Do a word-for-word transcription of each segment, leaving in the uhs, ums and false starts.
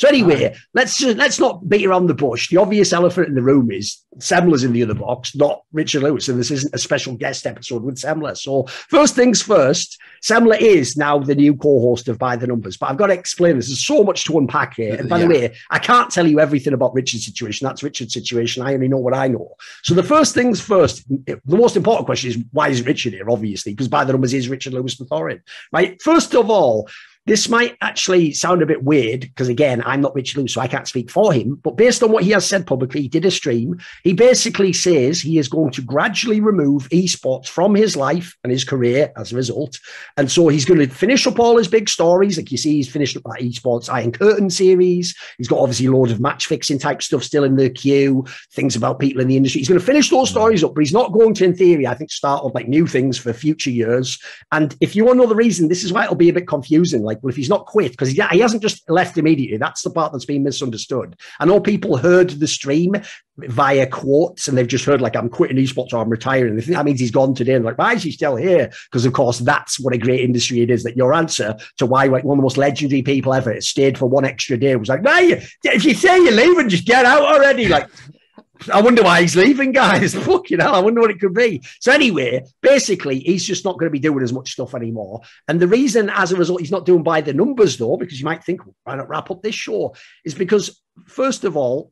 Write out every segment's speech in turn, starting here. So anyway, right. let's let's not beat around the bush. The obvious elephant in the room is Semmler's in the other box, not Richard Lewis. And this isn't a special guest episode with Semmler. So first things first, Semmler is now the new co-host of By the Numbers. But I've got to explain this. There's so much to unpack here. And by yeah. the way, I can't tell you everything about Richard's situation. That's Richard's situation. I only know what I know. So the first things first, the most important question is, why is Richard here? Obviously, because By the Numbers is Richard Lewis and Thorin. Right? First of all, this might actually sound a bit weird because, again, I'm not Richard Lewis, so I can't speak for him. But based on what he has said publicly, he did a stream. He basically says he is going to gradually remove esports from his life and his career as a result. And so he's going to finish up all his big stories. Like you see, he's finished up that esports Iron Curtain series. He's got obviously loads of match fixing type stuff still in the queue, things about people in the industry. He's going to finish those stories up, but he's not going to, in theory, I think, start up like new things for future years. And if you want to know the reason, this is why it'll be a bit confusing. Like, well, if he's not quit, because he, he hasn't just left immediately. That's the part that's been misunderstood. I know people heard the stream via quotes and they've just heard, like, I'm quitting esports or I'm retiring. They think that means he's gone today. And like, why is he still here? Because, of course, that's what a great industry it is, that your answer to why, like, one of the most legendary people ever stayed for one extra day was like, no, you, if you say you're leaving, just get out already. Like, I wonder why he's leaving, guys. Fuck, you know, I wonder what it could be. So anyway, basically, he's just not going to be doing as much stuff anymore. And the reason, as a result, he's not doing By the Numbers, though, because you might think, well, why not wrap up this show? Is because, first of all,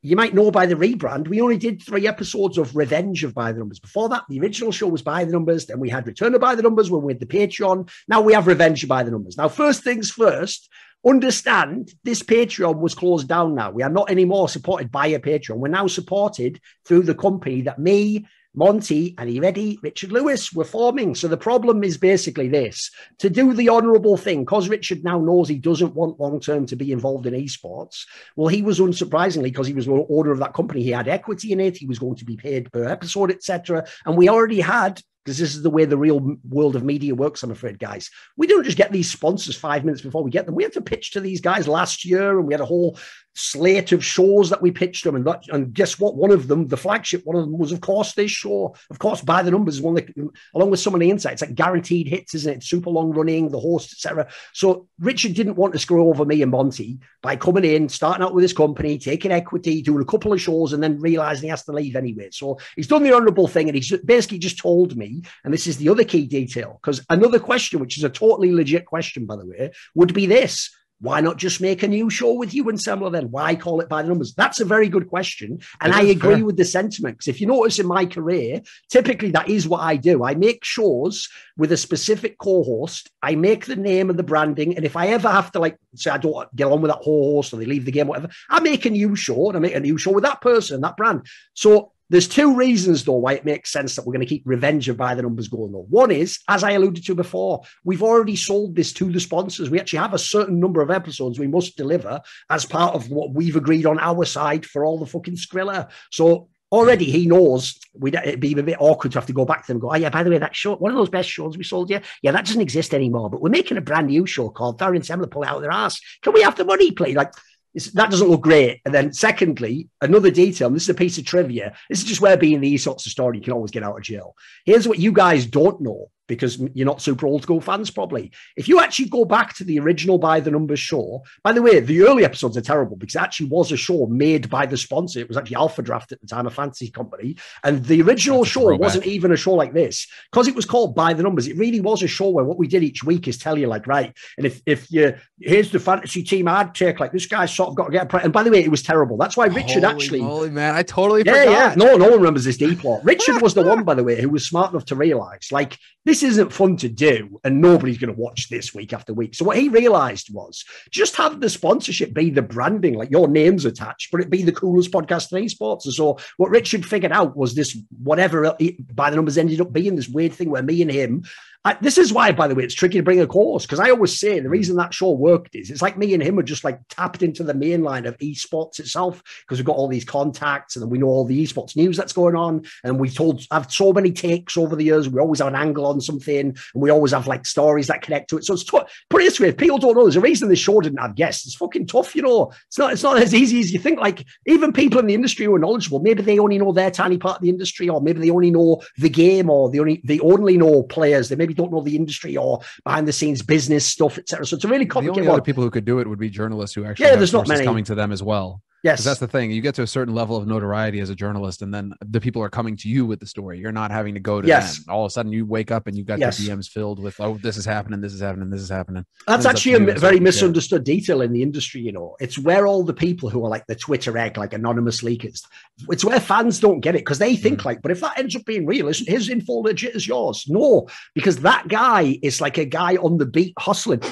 you might know by the rebrand, we only did three episodes of Revenge of By the Numbers. Before that, the original show was By the Numbers. Then we had Return of By the Numbers when we had the Patreon. Now we have Revenge of By the Numbers. Now, first things first, understand this Patreon was closed down now. We are not anymore supported by a Patreon. We're now supported through the company that me, Monty, and Eredi, Richard Lewis, were forming. So the problem is basically this. To do the honourable thing, because Richard now knows he doesn't want long-term to be involved in esports, well, he was, unsurprisingly, because he was the owner of that company, he had equity in it, he was going to be paid per episode, et cetera. And we already had... because this is the way the real world of media works, I'm afraid, guys. We don't just get these sponsors five minutes before we get them. We had to pitch to these guys last year, and we had a whole slate of shows that we pitched them. And, that, and guess what? One of them, the flagship, one of them was, of course, this show. Of course, By the Numbers is one that, along with so many insights, like guaranteed hits, isn't it? Super long running, the host, et cetera. So Richard didn't want to screw over me and Monty by coming in, starting out with his company, taking equity, doing a couple of shows, and then realizing he has to leave anyway. So he's done the honorable thing, and he's basically just told me. And this is the other key detail, because another question, which is a totally legit question, by the way, would be this. Why not just make a new show with you and Semmler then? Why call it By the Numbers? That's a very good question. And I agree fair. with the sentiment. Because if you notice in my career, typically that is what I do. I make shows with a specific co-host. I make the name and the branding. And if I ever have to, like, say I don't get on with that co-host or they leave the game, whatever, I make a new show and I make a new show with that person, that brand. So there's two reasons, though, why it makes sense that we're going to keep Revenge of By the Numbers going, though. One is, as I alluded to before, we've already sold this to the sponsors. We actually have a certain number of episodes we must deliver as part of what we've agreed on our side for all the fucking Skrilla. So already he knows we'd, it'd be a bit awkward to have to go back to them and go, oh, yeah, by the way, that show, one of those best shows we sold you, yeah, that doesn't exist anymore, but we're making a brand new show called Thorin Semmler Pull Out of Their Ass. Can we have the money, please? Like, It's, that doesn't look great. And then secondly, another detail, and this is a piece of trivia. This is just where being these sorts of story, you can always get out of jail. Here's what you guys don't know, because you're not super old school fans probably. If you actually go back to the original By the Numbers show, by the way, the early episodes are terrible because it actually was a show made by the sponsor. It was actually Alpha Draft at the time, a fantasy company. And the original That's show wasn't even a show like this because it was called By the Numbers. It really was a show where what we did each week is tell you, like, right, and if, if you, here's the fantasy team I'd take, like, this guy's sort of got to get a... And by the way, it was terrible. That's why Richard holy, actually... Holy man, I totally yeah, forgot. Yeah, no, no one remembers this deep plot. Richard was the one, by the way, who was smart enough to realise, like, this This isn't fun to do, and nobody's going to watch this week after week. So what he realized was just have the sponsorship be the branding, like your name's attached, but it be the coolest podcast in esports. And so what Richard figured out was this, whatever By the Numbers ended up being, this weird thing where me and him... I, this is why, by the way, it's tricky to bring a course, because I always say the reason that show worked is it's like me and him are just like tapped into the main line of esports itself, because we've got all these contacts and then we know all the esports news that's going on. And we've told, I've so many takes over the years. We always have an angle on something and we always have like stories that connect to it. So it's t- put it this way, if people don't know, there's a reason this show didn't have guests. It's fucking tough, you know. It's not, it's not as easy as you think. Like, even people in the industry who are knowledgeable, maybe they only know their tiny part of the industry, or maybe they only know the game, or they only, they only know players. They maybe don't know the industry or behind the scenes business stuff, et cetera. So it's a really complicated. The only other one. people who could do it would be journalists who actually yeah, have there's not many coming to them as well. Yes, that's the thing. You get to a certain level of notoriety as a journalist, and then the people are coming to you with the story. You're not having to go to yes. them. All of a sudden, you wake up and you've got yes. your D Ms filled with, "Oh, this is happening. This is happening. This is happening." That's actually a very something. misunderstood yeah. detail in the industry. You know, it's where all the people who are like the Twitter egg, like anonymous leakers, it's where fans don't get it because they think mm-hmm. like, "But if that ends up being real, isn't his info legit as yours?" No, because that guy is like a guy on the beat hustling.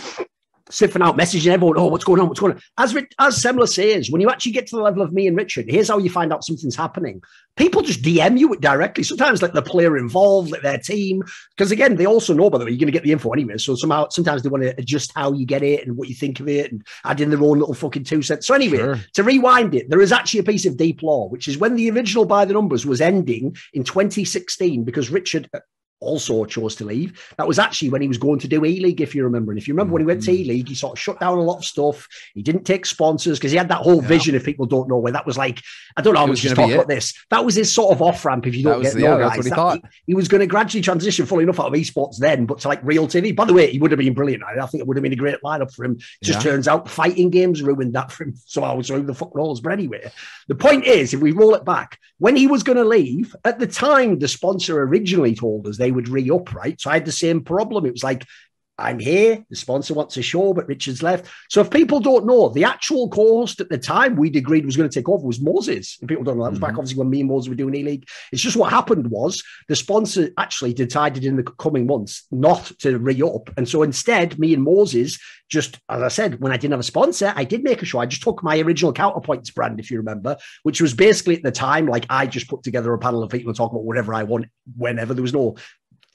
Siphon out, messaging everyone, oh, what's going on, what's going on? As, as Semmler says, when you actually get to the level of me and Richard, here's how you find out something's happening. People just D M you it directly. Sometimes like the player involved, like their team. Because again, they also know, by the way, you're going to get the info anyway. So somehow, sometimes they want to adjust how you get it and what you think of it and add in their own little fucking two cents. So anyway, sure. to rewind it, there is actually a piece of deep lore, which is when the original By the Numbers was ending in twenty sixteen, because Richard... also chose to leave. That was actually when he was going to do E-League, if you remember. And if you remember when he went to E-League, he sort of shut down a lot of stuff. He didn't take sponsors because he had that whole yeah. vision, if people don't know, where that was like, I don't know how much he's talking about this. That was his sort of off-ramp, if you don't get noticed. He, he was going to gradually transition, fully enough, out of esports then, but to like real T V. By the way, he would have been brilliant. I, I think it would have been a great lineup for him. It just yeah. turns out fighting games ruined that for him. So I was who the fuck knows. But anyway, the point is, if we roll it back, when he was going to leave, at the time, the sponsor originally told us they would re-up, right? So I had the same problem. It was like, I'm here, the sponsor wants a show, but Richard's left. So if people don't know, the actual co-host at the time we'd agreed was going to take over was Moses. If people don't know, that was mm-hmm. back obviously when me and Moses were doing E-League. It's just what happened was the sponsor actually decided in the coming months not to re-up. And so instead, me and Moses, just as I said, when I didn't have a sponsor, I did make a show. I just took my original Counterpoints brand, if you remember, which was basically at the time, like I just put together a panel of people and talk about whatever I want, whenever. There was no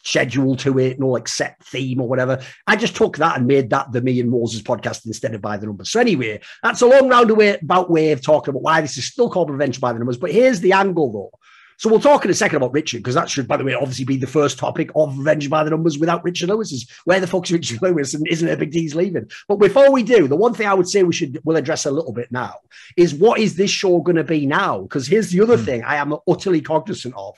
schedule to it, no like set theme or whatever. I just took that and made that the Me and Moses podcast instead of By the Numbers. So anyway, that's a long roundabout way of talking about why this is still called Revenge By the Numbers. But here's the angle though. So we'll talk in a second about Richard, because that should, by the way, obviously be the first topic of Revenge By the Numbers without Richard Lewis. Is where the fuck's Richard Lewis, and isn't it big D's leaving? But before we do, the one thing I would say we should we'll address a little bit now is what is this show going to be now? Because here's the other mm. thing I am utterly cognizant of.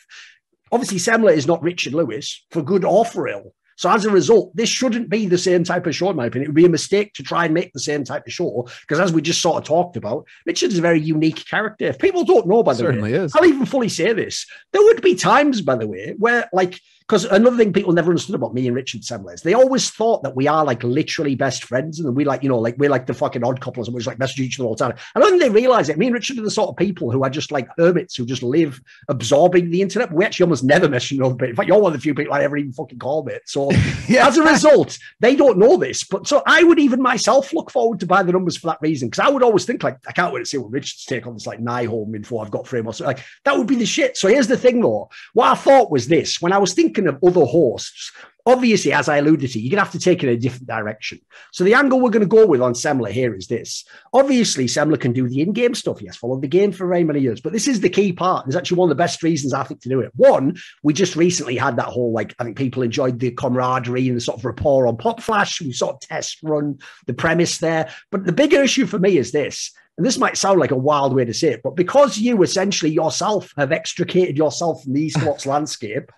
Obviously, Semmler is not Richard Lewis, for good or for ill. So as a result, this shouldn't be the same type of show, in my opinion. It would be a mistake to try and make the same type of show, because as we just sort of talked about, Richard is a very unique character. If people don't know, by the Certainly way, is. I'll even fully say this. There would be times, by the way, where like, because another thing people never understood about me and Richard Semmler is they always thought that we are like literally best friends, and we like, you know, like we're like the fucking odd couples and we just like message each other all the time. And then they realize that me and Richard are the sort of people who are just like hermits who just live absorbing the internet. We actually almost never message another bit. In fact, you're one of the few people I ever even fucking call it. So yeah. as a result, they don't know this. But so I would even myself look forward to By the Numbers for that reason, because I would always think like, I can't wait to see what Richard's take on this like Nihome info I've got for him or something. Like that would be the shit. So here's the thing though. What I thought was this, when I was thinking of other hosts, obviously, as I alluded to, you're gonna have to take it in a different direction. So the angle we're going to go with on Semmler here is this. Obviously, Semmler can do the in-game stuff. He has followed the game for very many years, but this is the key part. It's actually one of the best reasons I think to do it. One, we just recently had that whole like, I think people enjoyed the camaraderie and the sort of rapport on Pop Flash. We sort of test run the premise there. But the bigger issue for me is this. And this might sound like a wild way to say it, but because you essentially yourself have extricated yourself from the esports landscape.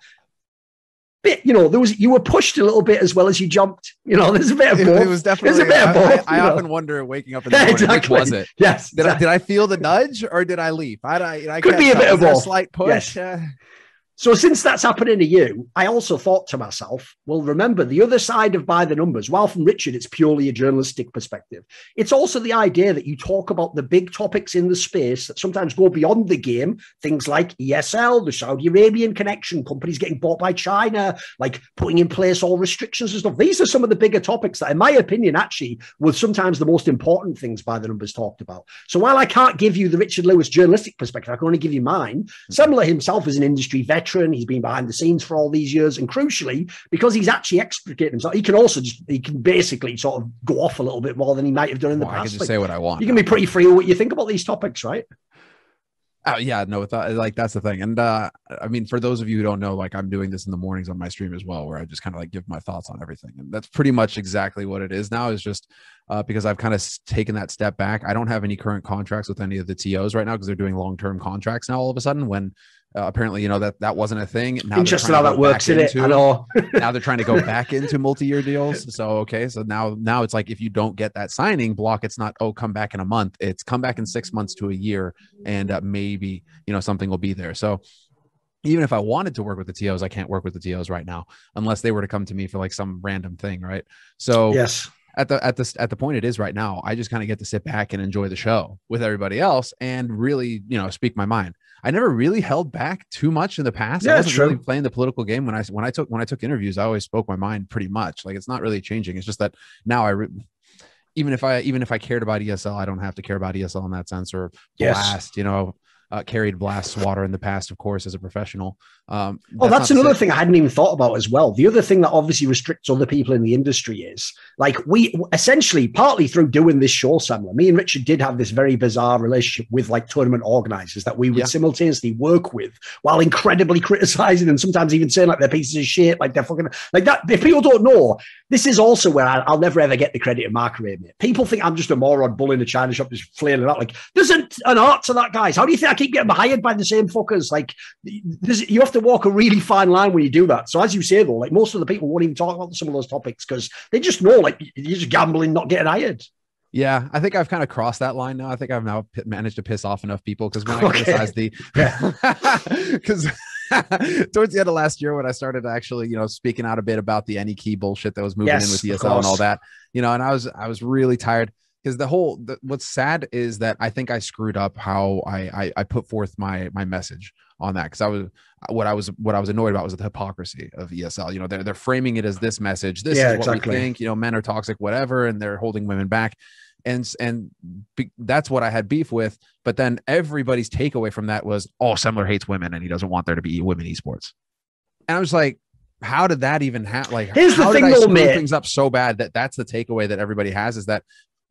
Bit, you know, there was you were pushed a little bit as well as you jumped. You know, there's a bit of both. It was definitely. There's a bit of both, I, I, I often wonder, waking up in the morning, exactly. which was it? Yes. Did exactly. I did I feel the nudge or did I leap? I, I, I could be a bit of both. A slight push. Yes. Uh... So since that's happening to you, I also thought to myself, well, remember the other side of By the Numbers, while from Richard, it's purely a journalistic perspective. It's also the idea that you talk about the big topics in the space that sometimes go beyond the game. Things like E S L, the Saudi Arabian connection, companies getting bought by China, like putting in place all restrictions and stuff. These are some of the bigger topics that, in my opinion, actually were sometimes the most important things By the Numbers talked about. So while I can't give you the Richard Lewis journalistic perspective, I can only give you mine. Semmler himself is an industry veteran. He's been behind the scenes for all these years, and crucially, because he's actually extricated himself, he can also just he can basically sort of go off a little bit more than he might have done in the well, past. I can just like, say what I want. You can be pretty free with what you think about these topics, right? Oh, yeah, no, like that's the thing. And uh, I mean, for those of you who don't know, like I'm doing this in the mornings on my stream as well, where I just kind of like give my thoughts on everything. And that's pretty much exactly what it is now, is just uh, because I've kind of taken that step back. I don't have any current contracts with any of the T Os right now because they're doing long-term contracts now all of a sudden when Uh, apparently, you know, that that wasn't a thing. Now interesting how that works, isn't it? I know. Now they're trying to go back into multi-year deals. So, okay. So now, now it's like, if you don't get that signing block, it's not, oh, come back in a month. It's come back in six months to a year. And uh, maybe, you know, something will be there. So even if I wanted to work with the T Os, I can't work with the T Os right now, unless they were to come to me for like some random thing. Right. So yes. At the at the at the point it is right now, I just kind of get to sit back and enjoy the show with everybody else, and really, you know, speak my mind. I never really held back too much in the past. Yeah, I wasn't really playing the political game when I when I took when I took interviews. I always spoke my mind pretty much. Like, it's not really changing. It's just that now I re- even if I even if I cared about E S L, I don't have to care about E S L in that sense, or yes. Blast. You know, uh, carried Blast Swatter in the past, of course, as a professional. Um, oh, that's, that's another thing I hadn't even thought about as well. The other thing that obviously restricts other people in the industry is, like, we essentially, partly through doing this show, Semmler, me and Richard did have this very bizarre relationship with, like, tournament organizers that we would yeah. simultaneously work with while incredibly criticizing and sometimes even saying, like, they're pieces of shit, like, they're fucking, like that. If people don't know, this is also where I, I'll never ever get the credit in my career, mate. People think I'm just a moron bull in a China shop just flailing out. Like, there's an, an art to that, guys. How do you think I keep getting hired by the same fuckers? Like, there's, you have to walk a really fine line when you do that. So as you say, though, like, most of the people won't even talk about some of those topics because they just know, like, you're just gambling, not getting hired. Yeah, I think I've kind of crossed that line now. I think I've now p- managed to piss off enough people, because when I okay. criticized the because towards the end of last year, when I started actually, you know, speaking out a bit about the any key bullshit that was moving yes, in with E S L and all that, you know, and I was I was really tired. Because the whole, the, what's sad is that I think I screwed up how I I, I put forth my my message on that. Because I was what I was what I was annoyed about was the hypocrisy of E S L. You know, they're they're framing it as this message. This yeah, is what exactly. we think. You know, men are toxic, whatever, and they're holding women back. And and be, that's what I had beef with. But then everybody's takeaway from that was, oh, Semmler hates women and he doesn't want there to be women esports. And I was like, how did that even happen? Like, here's how the thing, did I screw man. things up so bad that that's the takeaway that everybody has, is that,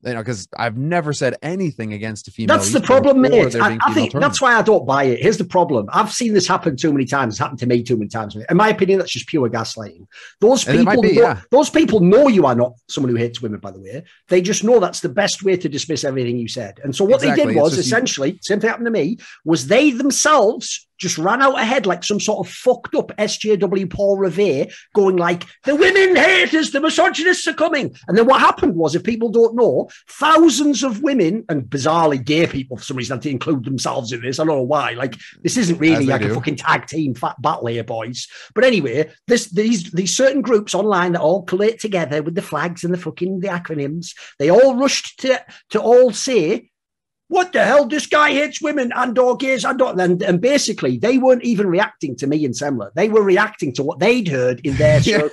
you know, because I've never said anything against a female. That's the problem, mate. I, I think that's why I don't buy it. Here's the problem. I've seen this happen too many times. It's happened to me too many times. In my opinion, that's just pure gaslighting. Those people, be, yeah. those people know you are not someone who hates women, by the way. They just know that's the best way to dismiss everything you said. And so what exactly. they did was essentially, you- same thing happened to me, was they themselves just ran out ahead like some sort of fucked up S J W Paul Revere going like, the women haters, the misogynists are coming. And then what happened was, if people don't know, thousands of women, and bizarrely gay people for some reason had to include themselves in this. I don't know why. Like, this isn't really like do. a fucking tag team fat battle here, boys. But anyway, this these these certain groups online that all collate together with the flags and the fucking the acronyms, they all rushed to to all say, what the hell? This guy hates women and or gays and or, and, and basically they weren't even reacting to me and Semmler. They were reacting to what they'd heard in their show.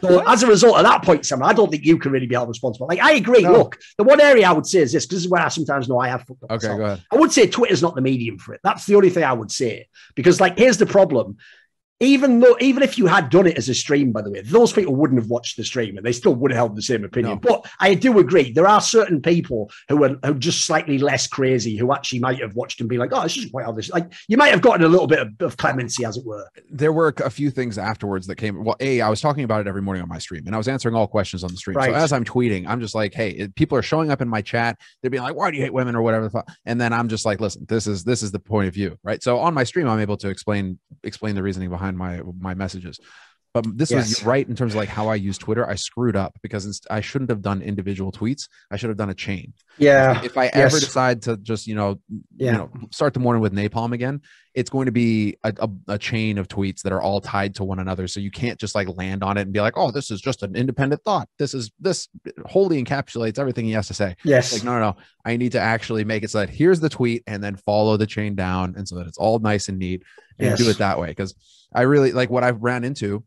So as a result of that point, Semmler, I don't think you can really be held responsible. Like, I agree. No. Look, the one area I would say is this, because this is where I sometimes know I have fucked up. Okay, myself. Go ahead. I would say Twitter's not the medium for it. That's the only thing I would say. Because, like, here's the problem. Even though, even if you had done it as a stream, by the way, those people wouldn't have watched the stream and they still would have held the same opinion. No. But I do agree. There are certain people who are, who are just slightly less crazy, who actually might have watched and be like, oh, this isn't quite how this, like, you might have gotten a little bit of, of clemency, as it were. There were a few things afterwards that came. Well, A, I was talking about it every morning on my stream and I was answering all questions on the stream. Right. So as I'm tweeting, I'm just like, hey, it, people are showing up in my chat. They're being like, why do you hate women or whatever the fuck? And then I'm just like, listen, this is, this is the point of view, right? So on my stream, I'm able to explain, explain the reasoning behind my my messages. But this yes. was right in terms of like how I use Twitter. I screwed up because I shouldn't have done individual tweets. I should have done a chain. Yeah. If I yes. ever decide to just, you know, yeah. you know, start the morning with napalm again, it's going to be a, a, a chain of tweets that are all tied to one another. So you can't just like land on it and be like, oh, this is just an independent thought. This is this wholly encapsulates everything he has to say. Yes. Like, no, no, no. I need to actually make it so that here's the tweet and then follow the chain down. And so that it's all nice and neat and yes. do it that way. Because I really like what I've ran into,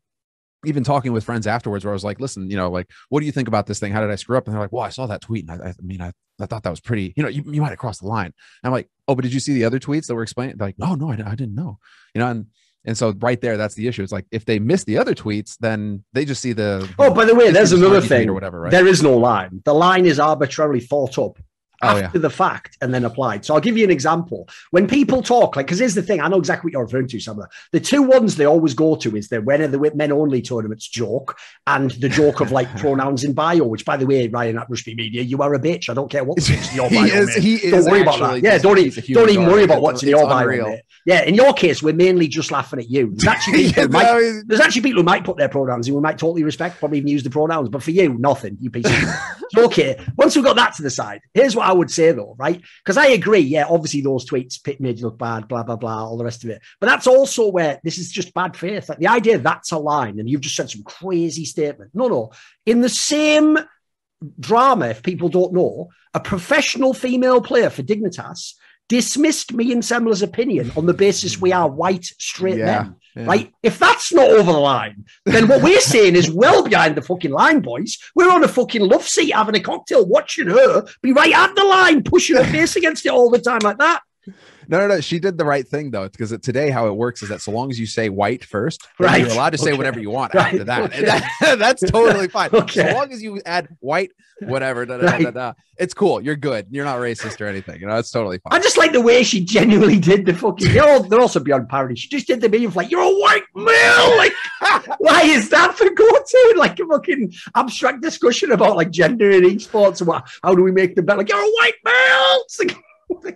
even talking with friends afterwards, where I was like, listen, you know, like, what do you think about this thing? How did I screw up? And they're like, well, I saw that tweet. And I, I mean, I, I thought that was pretty, you know, you, you might have crossed the line. And I'm like, oh, but did you see the other tweets that were explaining? They're like, no, no, I, I didn't know. You know, and and so right there, that's the issue. It's like, if they miss the other tweets, then they just see the. Oh, by the way, there's another thing. Or whatever, right? There is no line. The line is arbitrarily thought up. Oh, after yeah. the fact and then applied. So I'll give you an example. When people talk, like, because here's the thing, I know exactly what you're referring to, Semmler. The two ones they always go to is the when are the men only tournaments joke and the joke of like pronouns in bio, which, by the way, Ryan at Rushby Media, you are a bitch. I don't care what what's in your bio. He is, he don't is worry about that. Yeah, don't, e- don't even worry about what's in your bio. Yeah, in your case, we're mainly just laughing at you. There's actually people, you know, might, I mean, there's actually people who might put their pronouns in, who might totally respect, probably even use the pronouns. But for you, nothing, you piece of shit. So, okay, once we've got that to the side, here's what I would say, though, right? Because I agree, yeah, obviously those tweets made you look bad, blah, blah, blah, all the rest of it. But that's also where this is just bad faith. Like the idea that's a line and you've just said some crazy statement. No, no. In the same drama, if people don't know, a professional female player for Dignitas dismissed me and Semmler's opinion on the basis we are white, straight yeah, men. Yeah. Right? If that's not over the line, then what we're saying is well behind the fucking line, boys. We're on a fucking love seat having a cocktail, watching her be right at the line, pushing her face against it all the time like that. No, no, no. She did the right thing, though, because today how it works is that so long as you say white first, right, you're allowed to okay. say whatever you want right. after that. Okay. And that, that's totally fine. Okay. So long as you add white, whatever, da, da, right. da, da, da, it's cool. You're good. You're not racist or anything. You know, it's totally fine. I just like the way she genuinely did the fucking... They're, all, they're also beyond parody. She just did the being like, you're a white male. Like, why is that for go-to? Like a fucking abstract discussion about like gender in esports and what, how do we make them better? Like, you're a white male. It's like,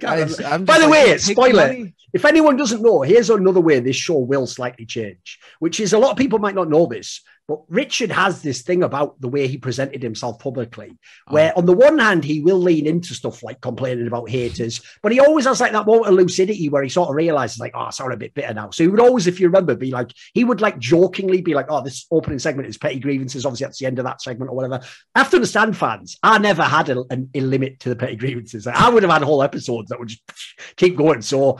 I I, I'm by the like, way, spoiler, if anyone doesn't know, here's another way this show will slightly change, which is a lot of people might not know this, but Richard has this thing about the way he presented himself publicly, where oh. on the one hand, he will lean into stuff like complaining about haters, but he always has like that moment of lucidity where he sort of realizes like, oh, I sound a bit bitter now. So he would always, if you remember, be like, he would like jokingly be like, oh, this opening segment is petty grievances. Obviously, that's the end of that segment or whatever. I have to understand, fans, I never had a, an, a limit to the petty grievances. Like, I would have had whole episodes that would just keep going. So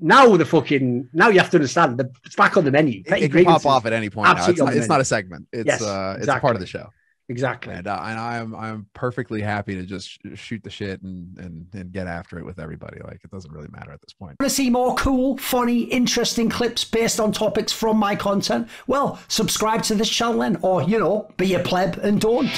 now the fucking now you have to understand the it's back on the menu. Petty it can pop off at any point. Now. It's, not, it's not a segment. It's yes, uh, exactly. it's part of the show. Exactly. And, uh, and I'm I'm perfectly happy to just shoot the shit and, and and get after it with everybody. Like it doesn't really matter at this point. Want to see more cool, funny, interesting clips based on topics from my content? Well, subscribe to this channel then, or you know, be a pleb and don't.